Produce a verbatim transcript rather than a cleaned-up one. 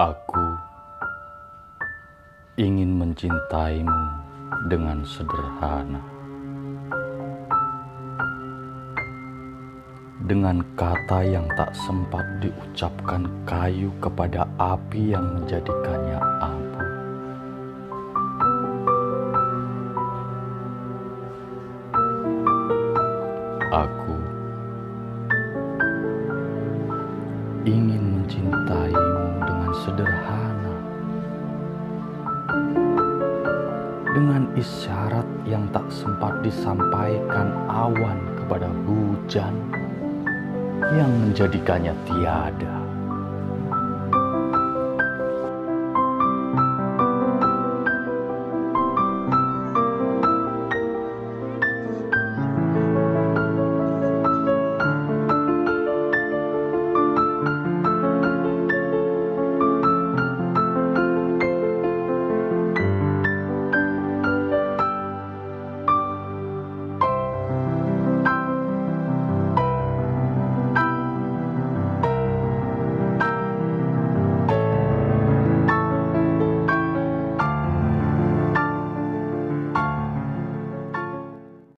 Aku ingin mencintaimu dengan sederhana, dengan kata yang tak sempat diucapkan kayu kepada api yang menjadikannya abu. Aku ingin mencintaimu dengan sederhana, dengan isyarat yang tak sempat disampaikan awan kepada hujan yang menjadikannya tiada.